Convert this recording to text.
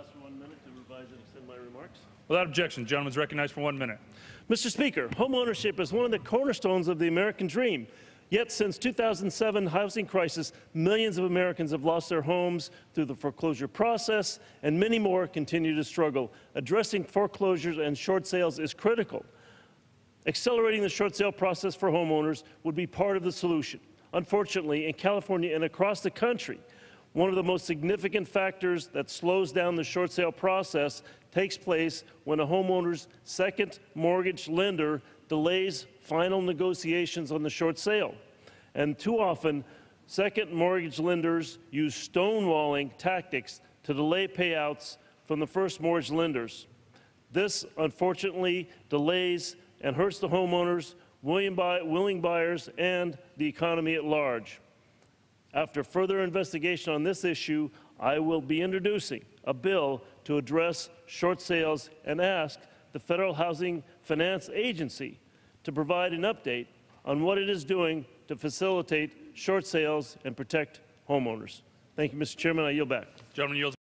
ask for 1 minute to revise and extend my remarks. Without objection, the gentleman is recognized for 1 minute. Mr. Speaker, homeownership is one of the cornerstones of the American dream. Yet since 2007 housing crisis, millions of Americans have lost their homes through the foreclosure process, and many more continue to struggle. Addressing foreclosures and short sales is critical. Accelerating the short sale process for homeowners would be part of the solution. Unfortunately, in California and across the country, one of the most significant factors that slows down the short sale process takes place when a homeowner's second mortgage lender delays final negotiations on the short sale. And too often, second mortgage lenders use stonewalling tactics to delay payouts from the first mortgage lenders. This, unfortunately, delays and hurts the homeowners, willing buyers, and the economy at large. After further investigation on this issue, I will be introducing a bill to address short sales and ask the Federal Housing Finance Agency to provide an update on what it is doing to facilitate short sales and protect homeowners. Thank you, Mr. Chairman. I yield back. Gentleman yields.